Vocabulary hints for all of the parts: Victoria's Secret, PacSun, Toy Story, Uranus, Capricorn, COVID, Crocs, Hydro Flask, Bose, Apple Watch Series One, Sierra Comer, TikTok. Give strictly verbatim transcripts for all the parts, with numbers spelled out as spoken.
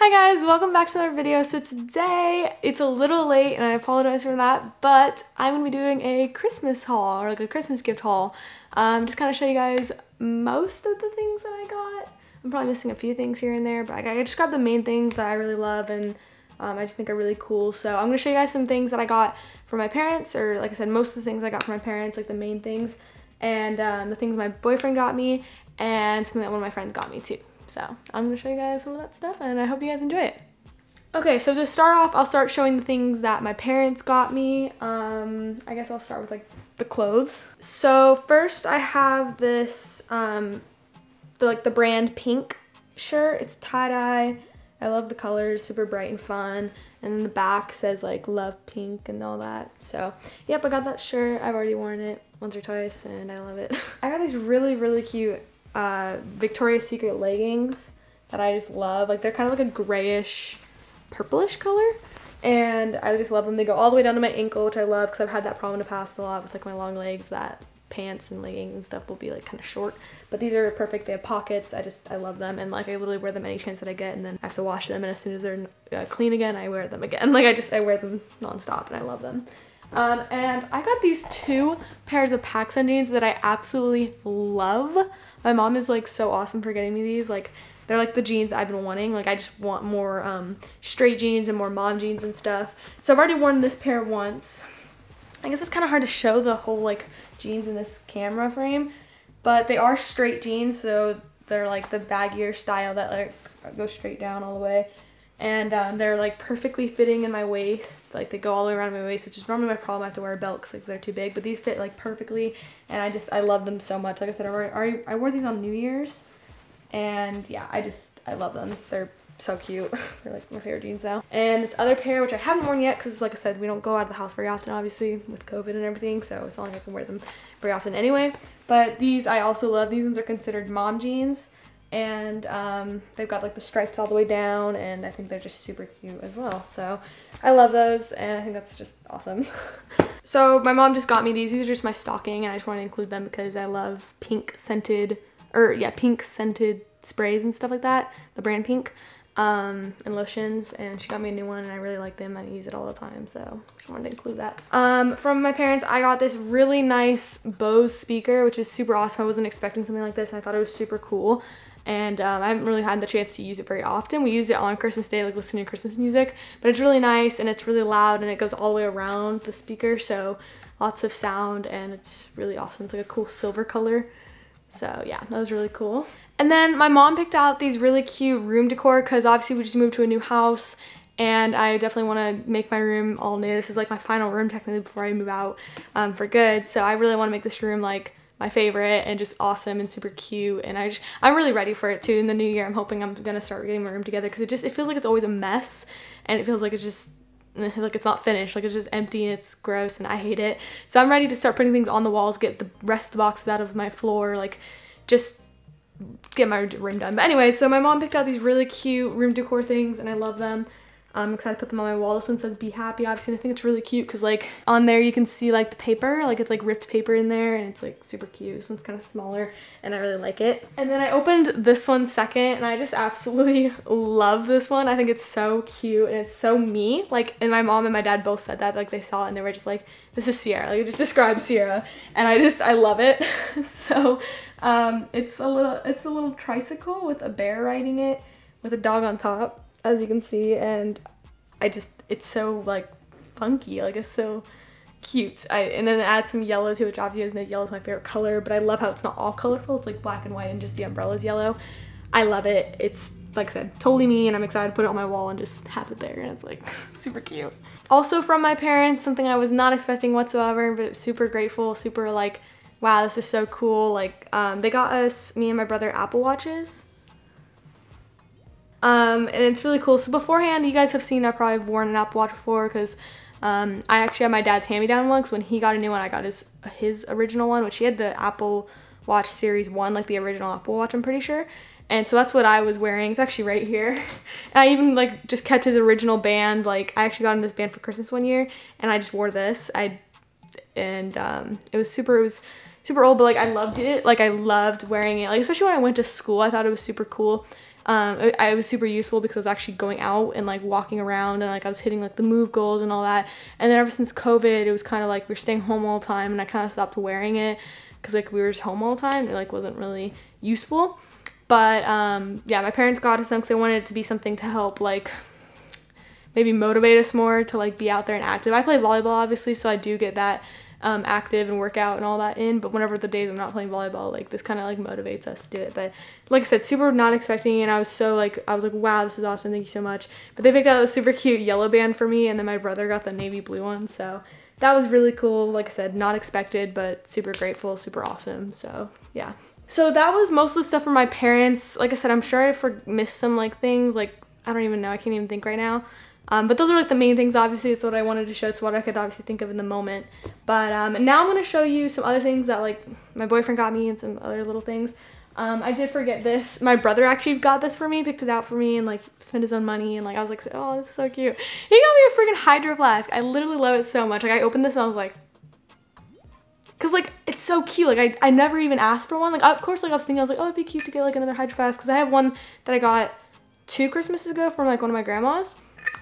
Hi guys, welcome back to another video. So today, it's a little late and I apologize for that, but I'm gonna be doing a Christmas haul, or like a Christmas gift haul. Um, just kind of show you guys most of the things that I got. I'm probably missing a few things here and there, but I, I just grabbed the main things that I really love and um, I just think are really cool. So I'm gonna show you guys some things that I got from my parents, or like I said, most of the things I got from my parents, like the main things, and um, the things my boyfriend got me, and something that one of my friends got me too. So I'm gonna show you guys some of that stuff and I hope you guys enjoy it. Okay, so to start off, I'll start showing the things that my parents got me. Um, I guess I'll start with like the clothes. So first I have this, um, the, like the brand Pink shirt. It's tie-dye. I love the colors, super bright and fun. And then the back says like love pink and all that. So yep, I got that shirt. I've already worn it once or twice and I love it. I got these really, really cute Uh, Victoria's Secret leggings that I just love. Like they're kind of like a grayish purplish color and I just love them. They go all the way down to my ankle, which I love because I've had that problem in the past a lot with like my long legs, that pants and leggings and stuff will be like kind of short, but these are perfect. They have pockets. I just I love them, and like I literally wear them any chance that I get, and then I have to wash them, and as soon as they're uh, clean again I wear them again. Like I just I wear them non-stop and I love them. Um, and I got these two pairs of PacSun jeans that I absolutely love. My mom is like so awesome for getting me these. Like they're like the jeans that I've been wanting. Like I just want more um, straight jeans and more mom jeans and stuff. So I've already worn this pair once. I guess it's kind of hard to show the whole like jeans in this camera frame, but they are straight jeans. So they're like the baggier style that like go straight down all the way. And um, they're like perfectly fitting in my waist. Like they go all the way around my waist, which is normally my problem. I have to wear a belt because like they're too big, but these fit like perfectly. And I just, I love them so much. Like I said, I wore, I wore these on New Year's and yeah, I just, I love them. They're so cute. They're like my favorite jeans now. And this other pair, which I haven't worn yet, because like I said, we don't go out of the house very often, obviously with COVID and everything. So it's not like I can wear them very often anyway, but these, I also love. These ones are considered mom jeans. And um, they've got like the stripes all the way down, and I think they're just super cute as well. So I love those and I think that's just awesome. So my mom just got me these. These are just my stocking and I just want to include them because I love pink scented, or yeah, pink scented sprays and stuff like that. The brand Pink um, and lotions, and she got me a new one and I really like them. I use it all the time, so I just wanted to include that. Um, from my parents, I got this really nice Bose speaker, which is super awesome. I wasn't expecting something like this and I thought it was super cool. And um, I haven't really had the chance to use it very often. We use it on Christmas Day, like listening to Christmas music, but it's really nice and it's really loud and it goes all the way around the speaker, so lots of sound and it's really awesome. It's like a cool silver color. So yeah, that was really cool. And then my mom picked out these really cute room decor because obviously we just moved to a new house and I definitely want to make my room all new. This is like my final room technically before I move out um, for good. So I really want to make this room like my favorite and just awesome and super cute, and I just, I'm really ready for it too. In the new year, I'm hoping I'm gonna start getting my room together because it just, it feels like it's always a mess and it feels like it's just, like it's not finished, like it's just empty and it's gross and I hate it. So I'm ready to start putting things on the walls, get the rest of the boxes out of my floor, like just get my room done. But anyway, so my mom picked out these really cute room decor things and I love them. I'm excited to put them on my wall. This one says be happy, obviously, and I think it's really cute because like on there you can see like the paper, like it's like ripped paper in there and it's like super cute. This one's kind of smaller and I really like it. And then I opened this one second and I just absolutely love this one. I think it's so cute and it's so me. Like, and my mom and my dad both said that, like they saw it and they were just like, this is Sierra, like it just describes Sierra. And I just, I love it. So um, it's a little, it's a little tricycle with a bear riding it with a dog on top, as you can see, and I just, it's so like funky, like it's so cute. I, and then add some yellow to it, which obviously isn't, yellow is my favorite color, but I love how it's not all colorful, it's like black and white and just the umbrella's yellow. I love it. It's, like I said, totally me, and I'm excited to put it on my wall and just have it there, and it's like super cute. Also from my parents, something I was not expecting whatsoever, but super grateful, super like, wow, this is so cool. Like um, they got us, me and my brother, Apple Watches. Um, and it's really cool. So beforehand, you guys have seen I probably worn an Apple Watch before because um, I actually had my dad's hand-me-down one because when he got a new one, I got his his original one, which he had the Apple Watch Series One, like the original Apple Watch, I'm pretty sure. And so that's what I was wearing. It's actually right here. And I even like just kept his original band. Like I actually got him this band for Christmas one year, and I just wore this. I and um, it was super. It was super old, but like I loved it. Like I loved wearing it. Like especially when I went to school, I thought it was super cool. Um, it, it was super useful because I was actually going out and like walking around, and like I was hitting like the move goals and all that. And then ever since COVID, it was kind of like we were staying home all the time, and I kind of stopped wearing it because like we were just home all the time. It like wasn't really useful. But um, yeah, my parents got us them because they wanted it to be something to help like maybe motivate us more to like be out there and active. I play volleyball obviously, so I do get that um, active and workout and all that in, but whenever the days I'm not playing volleyball, like this kind of like motivates us to do it. But like I said, super not expecting it, and I was so like, I was like, wow, this is awesome, thank you so much. But they picked out a super cute yellow band for me, and then my brother got the navy blue one, so that was really cool. Like I said, not expected, but super grateful, super awesome, so yeah. So that was most of the stuff for my parents. Like I said, I'm sure I for missed some like things, like I don't even know, I can't even think right now. Um, but those are like the main things, obviously. It's what I wanted to show, it's what I could obviously think of in the moment. But um, and now I'm gonna show you some other things that like my boyfriend got me and some other little things. Um, I did forget this. My brother actually got this for me, picked it out for me, and like spent his own money, and like I was like, oh, this is so cute. He got me a freaking Hydro Flask. I literally love it so much. Like I opened this and I was like, cause like it's so cute. Like I, I never even asked for one. Like of course, like I was thinking, I was like, oh, it'd be cute to get like another Hydro Flask, cause I have one that I got two Christmases ago from like one of my grandmas,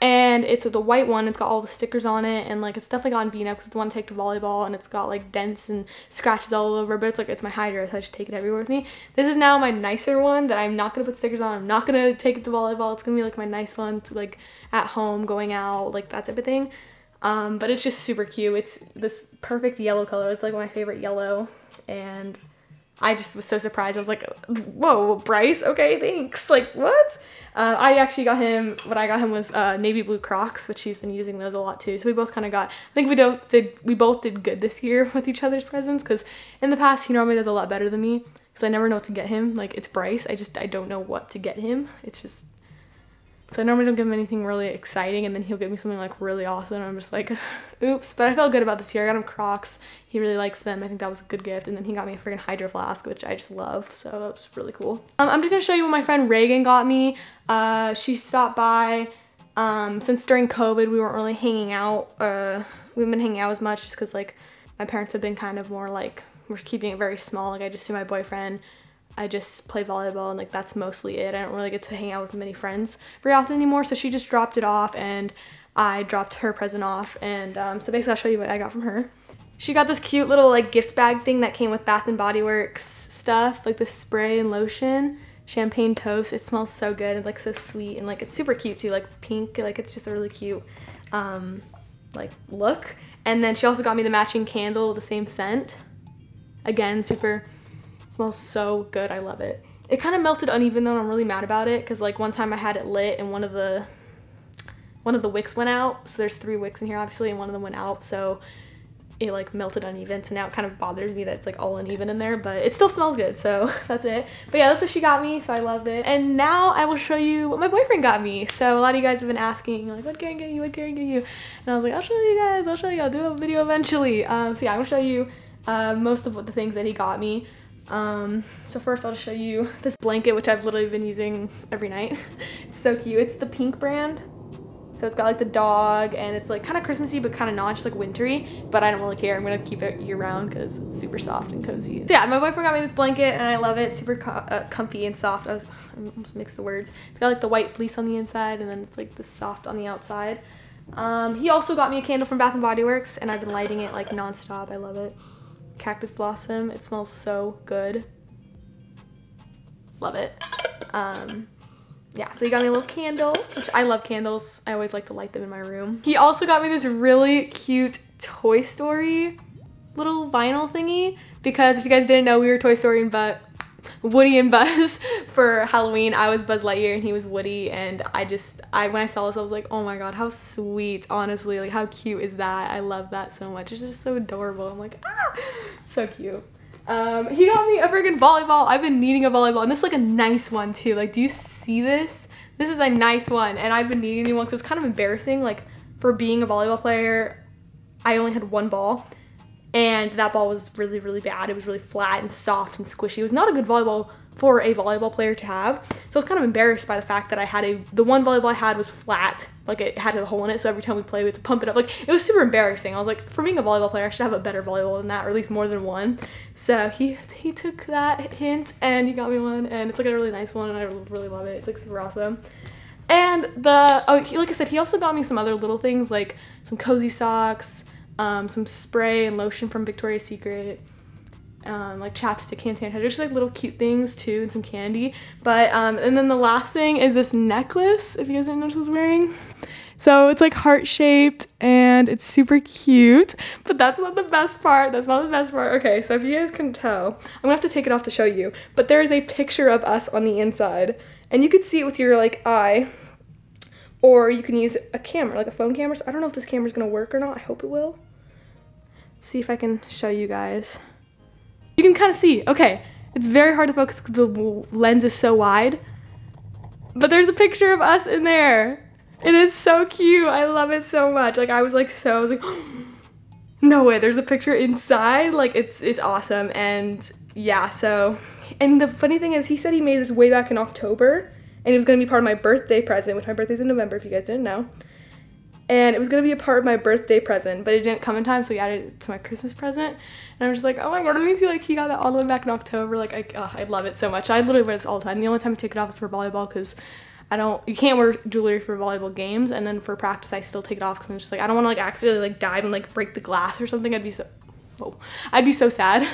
and it's with the white one. It's got all the stickers on it, and like it's definitely gotten beaten up because it's the one I take to volleyball, and it's got like dents and scratches all over, but it's like it's my Hydro, so I should take it everywhere with me. This is now my nicer one that I'm not gonna put stickers on. I'm not gonna take it to volleyball. It's gonna be like my nice one to like at home, going out, like that type of thing. Um, but it's just super cute. It's this perfect yellow color. It's like my favorite yellow, and I just was so surprised. I was like, whoa, Bryce, okay, thanks. Like, what? Uh, I actually got him, what I got him was uh, navy blue Crocs, which he's been using those a lot too. So we both kind of got, I think we, don't, did, we both did good this year with each other's presents, because in the past he normally does a lot better than me, because I never know what to get him. Like, it's Bryce, I just, I don't know what to get him. It's just, so I normally don't give him anything really exciting, and then he'll give me something like really awesome, and I'm just like, oops. But I felt good about this year. I got him Crocs. He really likes them. I think that was a good gift. And then he got me a freaking Hydro Flask, which I just love. So that was really cool. Um, I'm just gonna show you what my friend Reagan got me. Uh, she stopped by, um, since during COVID we weren't really hanging out. Uh, we haven't been hanging out as much just cause like my parents have been kind of more like, we're keeping it very small. Like I just see my boyfriend, I just play volleyball, and like that's mostly it. I don't really get to hang out with many friends very often anymore. So she just dropped it off, and I dropped her present off. And um, so basically I'll show you what I got from her. She got this cute little like gift bag thing that came with Bath and Body Works stuff, like this spray and lotion, champagne toast. It smells so good and like so sweet, and like it's super cute too, like pink. Like it's just a really cute um, like look. And then she also got me the matching candle, the same scent. Again, super, smells so good, I love it. It kind of melted uneven though, and I'm really mad about it, because like one time I had it lit and one of the one of the wicks went out. So there's three wicks in here obviously, and one of them went out, so it like melted uneven. So now it kind of bothers me that it's like all uneven in there, but it still smells good, so that's it. But yeah, that's what she got me, so I loved it. And now I will show you what my boyfriend got me. So a lot of you guys have been asking like, what Karen get you, what Karen get you? And I was like, I'll show you guys, I'll show you, I'll do a video eventually. Um, so yeah, I'm gonna show you uh, most of what the things that he got me. Um, so first I'll show you this blanket, which I've literally been using every night. It's so cute. It's the Pink brand. So it's got like the dog, and it's like kind of Christmassy, but kind of not, just like wintry, but I don't really care. I'm going to keep it year round because it's super soft and cozy. So yeah, my boyfriend got me this blanket, and I love it. Super co uh, comfy and soft. I was, I almost mixed the words. It's got like the white fleece on the inside, and then it's like the soft on the outside. Um, he also got me a candle from Bath and Body Works, and I've been lighting it like nonstop. I love it. Cactus blossom. It smells so good. Love it. Um, yeah, so he got me a little candle, which I love candles. I always like to light them in my room. He also got me this really cute Toy Story little vinyl thingy, because if you guys didn't know, we were Toy Story and but Woody and Buzz for Halloween. I was Buzz Lightyear and he was Woody, and I just, I when I saw this I was like, oh my god, how sweet, honestly, like how cute is that? I love that so much. It's just so adorable. I'm like, ah, so cute. Um, he got me a freaking volleyball. I've been needing a volleyball, and this is like a nice one too. Like, do you see this? This is a nice one, and I've been needing one, so it's kind of embarrassing. Like, for being a volleyball player, I only had one ball, and that ball was really, really bad. It was really flat and soft and squishy. It was not a good volleyball for a volleyball player to have. So I was kind of embarrassed by the fact that I had a, the one volleyball I had was flat, like it had a hole in it, so every time we played we had to pump it up. Like, it was super embarrassing. I was like, for being a volleyball player, I should have a better volleyball than that, or at least more than one. So he he took that hint and he got me one, and it's like a really nice one, and I really love it. It's like super awesome. And the, oh, he, like I said, he also got me some other little things, like some cozy socks, um, some spray and lotion from Victoria's Secret, um, like chapstick, hand sanitizer, just like little cute things too, and some candy. But, um, and then the last thing is this necklace, if you guys didn't know what I was wearing. So it's like heart-shaped and it's super cute, but that's not the best part. That's not the best part. Okay, so if you guys couldn't tell, I'm gonna have to take it off to show you, but there is a picture of us on the inside, and you could see it with your like eye, or you can use a camera, like a phone camera. So I don't know if this camera's gonna work or not. I hope it will. Let's see if I can show you guys. You can kind of see, okay. It's very hard to focus because the lens is so wide, but there's a picture of us in there. It is so cute. I love it so much. Like, I was like, so, I was like, oh, no way, there's a picture inside. Like, it's, it's awesome. And yeah, so, and the funny thing is, he said he made this way back in October, and it was gonna be part of my birthday present, which my birthday's in November, if you guys didn't know. And it was gonna be a part of my birthday present, but it didn't come in time, so he added it to my Christmas present. And I'm just like, oh my god, it makes me like, he got that all the way back in October. Like, I, oh, I love it so much. I literally wear this all the time. The only time I take it off is for volleyball, because I don't, you can't wear jewelry for volleyball games, and then for practice I still take it off because I'm just like, I don't want to like accidentally like dive and like break the glass or something. I'd be so, oh, I'd be so sad.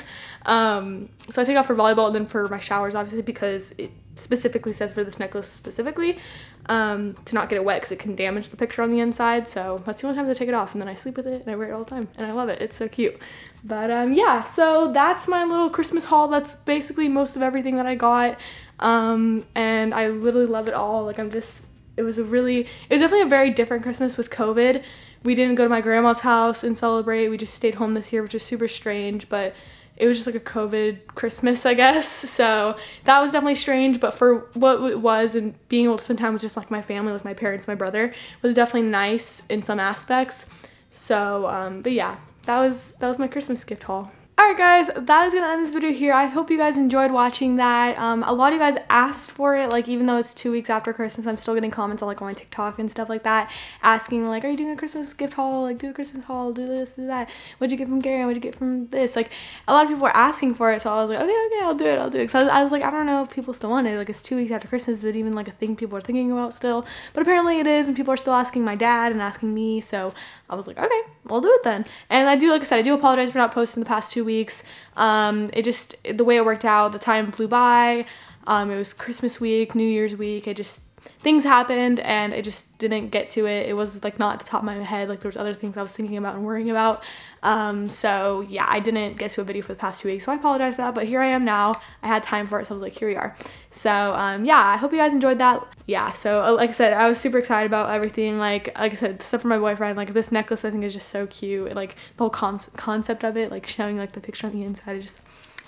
Um, so I take it off for volleyball, and then for my showers, obviously, because it specifically says for this necklace specifically, um, to not get it wet because it can damage the picture on the inside. So that's the only time I take it off, and then I sleep with it and I wear it all the time, and I love it. It's so cute. But um, yeah, so that's my little Christmas haul. That's basically most of everything that I got. Um, and I literally love it all. Like, I'm just, it was a really, it was definitely a very different Christmas with COVID. We didn't go to my grandma's house and celebrate. We just stayed home this year, which is super strange, but it was just like a COVID Christmas, I guess. So that was definitely strange, but for what it was, and being able to spend time with just like my family, like my parents, my brother, was definitely nice in some aspects. So, um, but yeah, that was, that was my Christmas gift haul. Alright guys, that is going to end this video here. I hope you guys enjoyed watching that. Um, a lot of you guys asked for it, like even though it's two weeks after Christmas, I'm still getting comments on like on my TikTok and stuff like that, asking like, are you doing a Christmas gift haul? Like, do a Christmas haul, do this, do that. What'd you get from Gary? What'd you get from this? Like, a lot of people were asking for it, so I was like, okay, okay, I'll do it, I'll do it. So I was, I was like, I don't know if people still want it. Like, it's two weeks after Christmas. Is it even like a thing people are thinking about still? But apparently it is, and people are still asking my dad and asking me, so I was like, okay, we'll do it then. And I do, like I said, I do apologize for not posting the past two weeks. Um, it just, the way it worked out, the time flew by. Um, it was Christmas week, New Year's week. I just, things happened and I just didn't get to it. It was like not at the top of my head. Like, there was other things I was thinking about and worrying about. Um, so yeah, I didn't get to a video for the past two weeks. So I apologize for that, but here I am now. I had time for it, so I was like, here we are. So um, yeah, I hope you guys enjoyed that. Yeah, so like I said, I was super excited about everything. Like, like I said, stuff for my boyfriend. Like, this necklace, I think, is just so cute. And like the whole con concept of it, like showing like the picture on the inside. I just,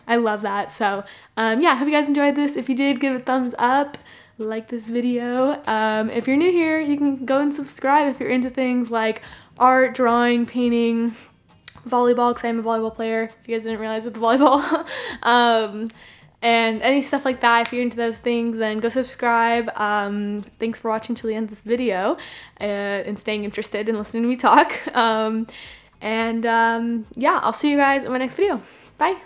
I love that. So um, yeah, I hope you guys enjoyed this. If you did, give it a thumbs up. Like this video. Um, if you're new here, you can go and subscribe if you're into things like art, drawing, painting, volleyball, because I'm a volleyball player, if you guys didn't realize, with the volleyball, um, and any stuff like that. If you're into those things, then go subscribe. Um, thanks for watching till the end of this video, uh, and staying interested and listening to me talk. Um, and um, yeah, I'll see you guys in my next video. Bye!